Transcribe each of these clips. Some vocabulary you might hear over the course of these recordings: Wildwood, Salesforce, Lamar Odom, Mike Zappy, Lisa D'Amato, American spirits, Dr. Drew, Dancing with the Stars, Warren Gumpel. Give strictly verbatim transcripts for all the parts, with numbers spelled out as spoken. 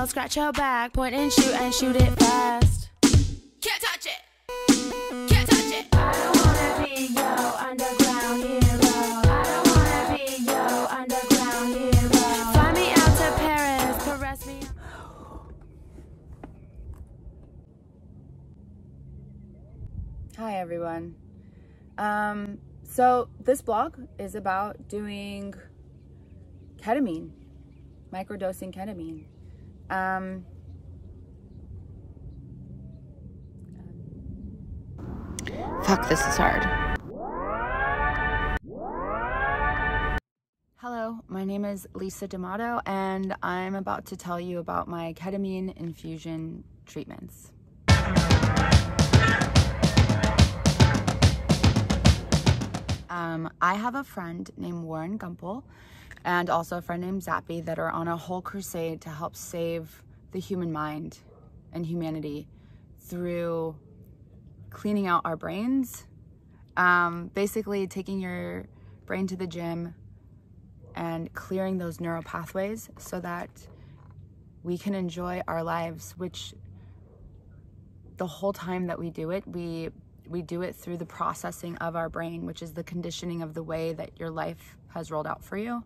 tail, scratch her back, point and shoot and shoot it fast. Can't touch it, can't touch it. I don't wanna be your underground hero. I don't wanna be your underground hero. Fly me out to Paris, caress me. Hi everyone. Um, so this blog is about doing ketamine, microdosing ketamine. Um, Fuck, this is hard. Hello, my name is Lisa D'Amato, and I'm about to tell you about my ketamine infusion treatments. Um, I have a friend named Warren Gumpel and also a friend named Zappy that are on a whole crusade to help save the human mind and humanity through cleaning out our brains. Um, basically taking your brain to the gym and clearing those neural pathways so that we can enjoy our lives, which the whole time that we do it, we We do it through the processing of our brain, which is the conditioning of the way that your life has rolled out for you.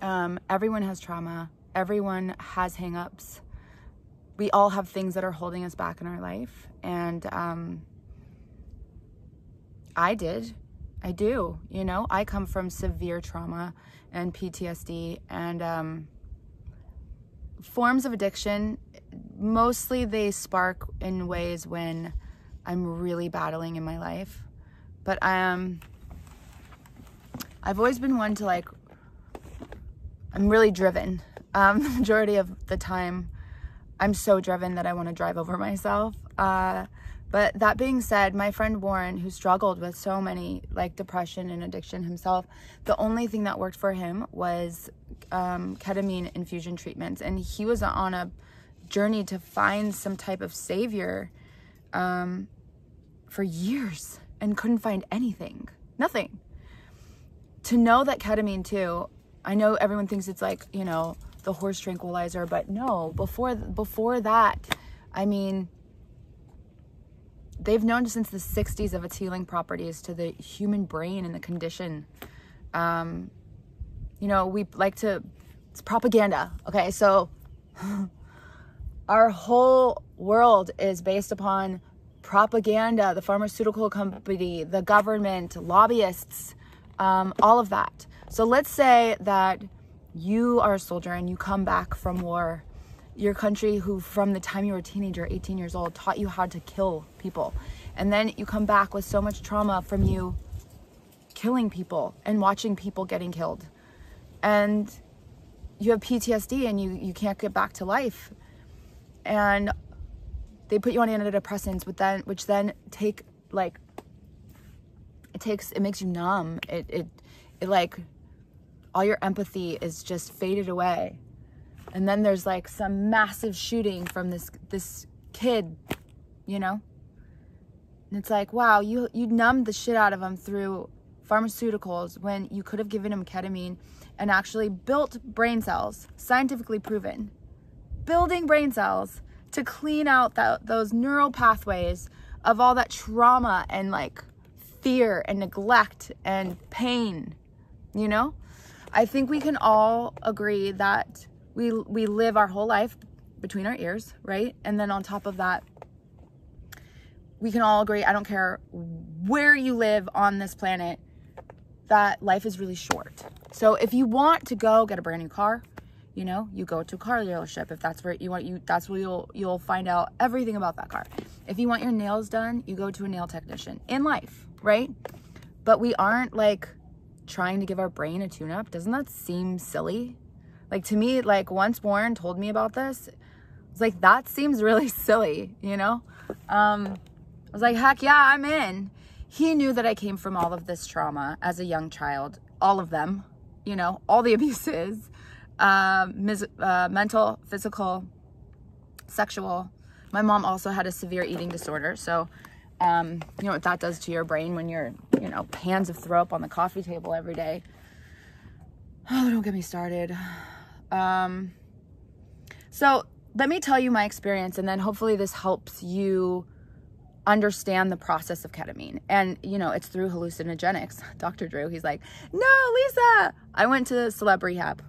Um, everyone has trauma. Everyone has hangups. We all have things that are holding us back in our life. And um, I did. I do. You know, I come from severe trauma and P T S D and um, forms of addiction. Mostly they spark in ways when I'm really battling in my life, but um, I've always been one to like, I'm really driven. Um, the majority of the time, I'm so driven that I want to drive over myself. Uh, but that being said, my friend Warren, who struggled with so many like depression and addiction himself, the only thing that worked for him was um, ketamine infusion treatments. And he was on a journey to find some type of savior Um, for years and couldn't find anything, nothing. To know that ketamine too, I know everyone thinks it's like, you know, the horse tranquilizer, but no, before, before that, I mean, they've known since the sixties of its healing properties to the human brain and the condition. Um, you know, we like to, it's propaganda. Okay. So our whole world is based upon propaganda, the pharmaceutical company, the government, lobbyists, um, all of that. So let's say that you are a soldier and you come back from war. Your country, who from the time you were a teenager, eighteen years old, taught you how to kill people. And then you come back with so much trauma from you killing people and watching people getting killed. And you have P T S D and you, you can't get back to life. And they put you on antidepressants, which then, which then take like, it takes, it makes you numb. It, it, it like, all your empathy is just faded away. And then there's like some massive shooting from this, this kid, you know? And it's like, wow, you, you numbed the shit out of him through pharmaceuticals when you could have given him ketamine and actually built brain cells, scientifically proven. Building brain cells to clean out the, those neural pathways of all that trauma and like fear and neglect and pain. You know, I think we can all agree that we, we live our whole life between our ears, right? And then on top of that, we can all agree, I don't care where you live on this planet, that life is really short. So if you want to go get a brand new car, you know, you go to a car dealership. If that's where you want, you that's where you'll you'll find out everything about that car. If you want your nails done, you go to a nail technician. In life, right? But we aren't like trying to give our brain a tune-up. Doesn't that seem silly? Like to me, like once Warren told me about this, I was like, that seems really silly, you know? Um, I was like, heck yeah, I'm in. He knew that I came from all of this trauma as a young child, all of them, you know, all the abuses. Uh, mis uh, mental, physical, sexual. My mom also had a severe eating disorder. So, um, you know what that does to your brain when you're, you know, pans of throw up on the coffee table every day. Oh, don't get me started. Um, so let me tell you my experience, and then hopefully this helps you understand the process of ketamine. And, you know, it's through hallucinogenics. Doctor Drew, he's like, no, Lisa, I went to celeb rehab.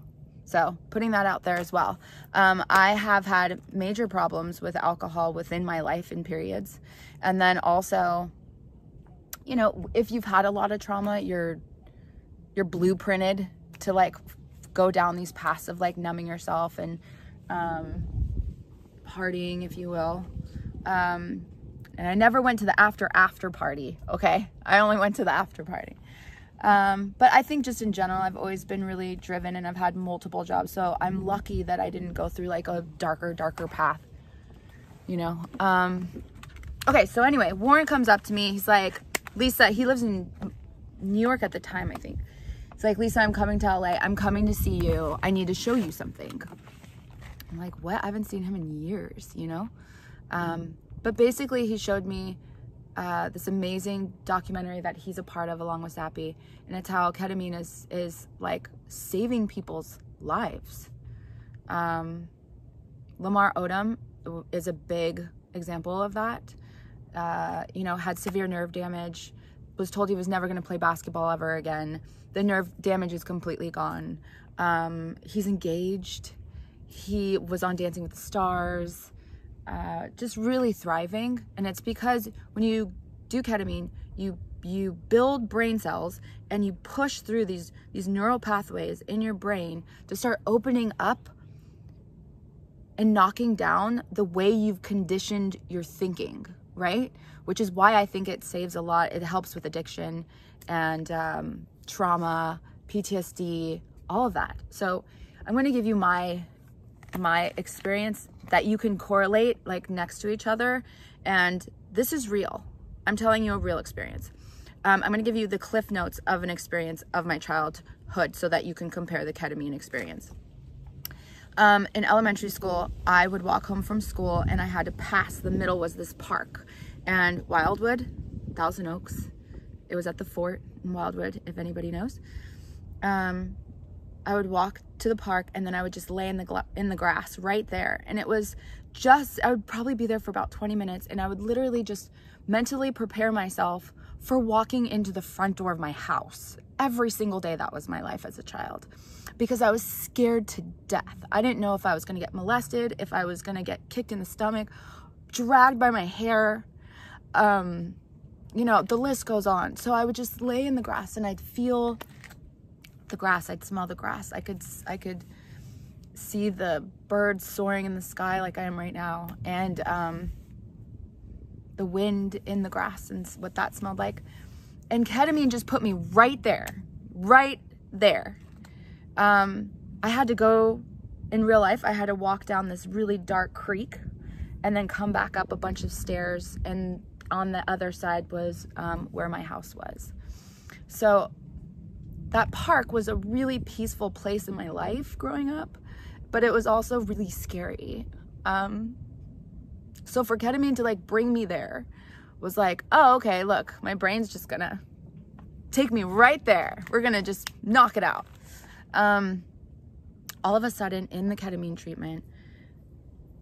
So putting that out there as well. Um, I have had major problems with alcohol within my life in periods. And then also, you know, if you've had a lot of trauma, you're, you're blueprinted to like go down these paths of like numbing yourself and, um, partying, if you will. Um, and I never went to the after after party. Okay. I only went to the after party. Um, but I think just in general, I've always been really driven and I've had multiple jobs. So I'm lucky that I didn't go through like a darker, darker path, you know? Um, okay. So anyway, Warren comes up to me. He's like, Lisa, he lives in New York at the time, I think. He's like, Lisa, I'm coming to L A. I'm coming to see you. I need to show you something. I'm like, what? I haven't seen him in years, you know? Um, but basically he showed me Uh, this amazing documentary that he's a part of along with Zappy, and it's how ketamine is, is like saving people's lives. Um, Lamar Odom is a big example of that. Uh, you know, had severe nerve damage, was told he was never going to play basketball ever again. The nerve damage is completely gone. Um, he's engaged. He was on Dancing with the Stars. Uh, just really thriving. And it's because when you do ketamine, you, you build brain cells and you push through these, these neural pathways in your brain to start opening up and knocking down the way you've conditioned your thinking, right? Which is why I think it saves a lot. It helps with addiction and um, trauma, P T S D, all of that. So I'm going to give you my my experience that you can correlate like next to each other. And this is real. I'm telling you a real experience. Um, I'm going to give you the cliff notes of an experience of my childhood so that you can compare the ketamine experience. Um, in elementary school, I would walk home from school and I had to pass, the middle was this park and Wildwood, Thousand Oaks. It was at the fort in Wildwood, if anybody knows. Um, I would walk to the park and then I would just lay in the in the grass right there. And it was just, I would probably be there for about twenty minutes, and I would literally just mentally prepare myself for walking into the front door of my house. Every single day that was my life as a child, because I was scared to death. I didn't know if I was going to get molested, if I was going to get kicked in the stomach, dragged by my hair. Um, you know, the list goes on. So I would just lay in the grass and I'd feel the grass. I'd smell the grass. I could, I could see the birds soaring in the sky like I am right now. And, um, the wind in the grass and what that smelled like. And ketamine just put me right there, right there. Um, I had to go in real life. I had to walk down this really dark creek and then come back up a bunch of stairs. And on the other side was, um, where my house was. So that park was a really peaceful place in my life growing up, but it was also really scary. Um, so for ketamine to like bring me there was like, oh, okay, look, my brain's just gonna take me right there. We're gonna just knock it out. Um, all of a sudden in the ketamine treatment,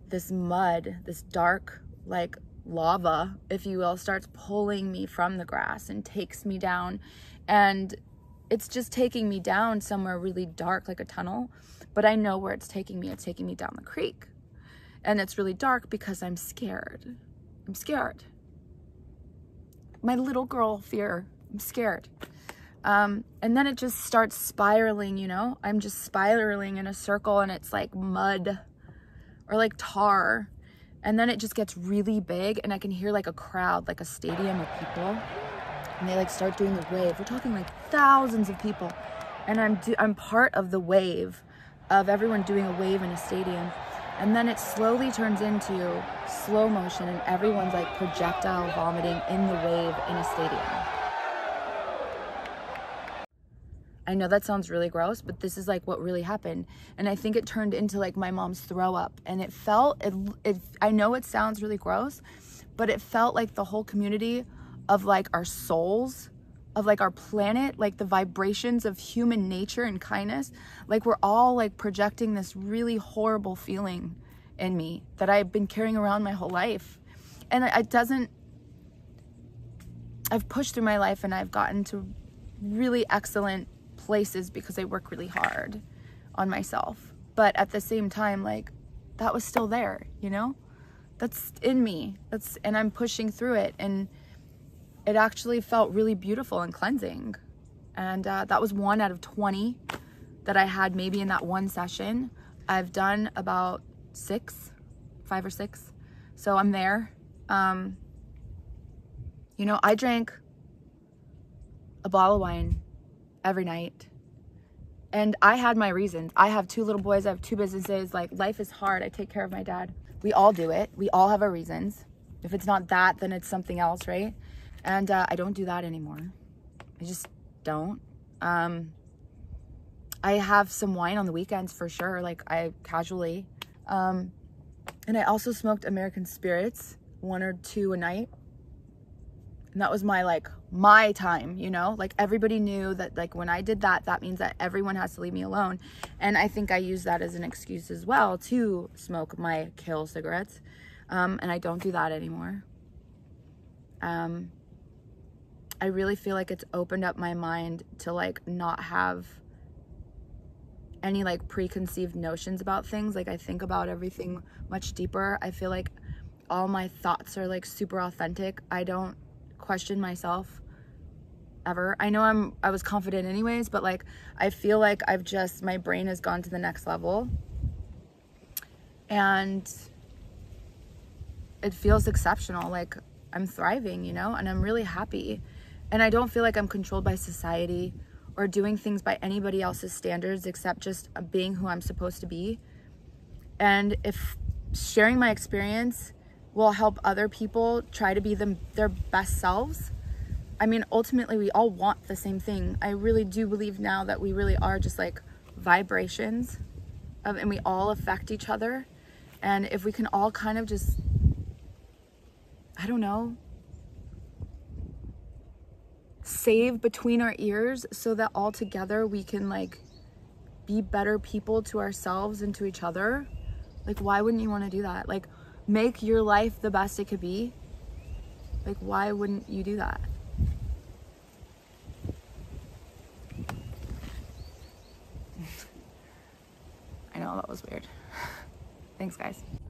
this mud, this dark like lava, if you will, starts pulling me from the grass and takes me down, and it's just taking me down somewhere really dark, like a tunnel, but I know where it's taking me. It's taking me down the creek, and it's really dark because I'm scared. I'm scared. My little girl fear, I'm scared. Um, and then it just starts spiraling, you know, I'm just spiraling in a circle, and it's like mud or like tar. And then it just gets really big, and I can hear like a crowd, like a stadium of people. And they like start doing the wave. We're talking like thousands of people. And I'm, do I'm part of the wave of everyone doing a wave in a stadium. And then it slowly turns into slow motion, and everyone's like projectile vomiting in the wave in a stadium. I know that sounds really gross, but this is like what really happened. And I think it turned into like my mom's throw up, and it felt, it, it, I know it sounds really gross, but it felt like the whole community of like our souls, of like our planet, like the vibrations of human nature and kindness. Like we're all like projecting this really horrible feeling in me that I've been carrying around my whole life. And it doesn't, I've pushed through my life and I've gotten to really excellent places because I work really hard on myself. But at the same time, like, that was still there, you know? That's in me. That's, and I'm pushing through it. And it actually felt really beautiful and cleansing. And uh, that was one out of twenty that I had maybe in that one session. I've done about six, five or six. So I'm there. Um, you know, I drank a bottle of wine every night. And I had my reasons. I have two little boys. I have two businesses. Like, life is hard. I take care of my dad. We all do it. We all have our reasons. If it's not that, then it's something else, right? And uh, I don't do that anymore. I just don't. Um, I have some wine on the weekends for sure. Like, I casually. Um, and I also smoked American spirits, one or two a night. And that was my, like, my time, you know? Like, everybody knew that, like, when I did that, that means that everyone has to leave me alone. And I think I use that as an excuse as well to smoke my kill cigarettes. Um, and I don't do that anymore. Um, I really feel like it's opened up my mind to, like, not have any, like, preconceived notions about things. Like, I think about everything much deeper. I feel like all my thoughts are, like, super authentic. I don't question myself ever. I know I'm I was confident anyways, but like I feel like I've just my brain has gone to the next level, and it feels exceptional. Like, I'm thriving, you know, and I'm really happy, and I don't feel like I'm controlled by society or doing things by anybody else's standards except just being who I'm supposed to be. And if sharing my experience will help other people try to be them, their best selves. I mean, ultimately, we all want the same thing. I really do believe now that we really are just like vibrations of, and we all affect each other. And if we can all kind of just, I don't know, save between our ears so that all together we can like be better people to ourselves and to each other. Like, why wouldn't you want to do that? Like, make your life the best it could be. Like, why wouldn't you do that? I know, that was weird. Thanks, guys.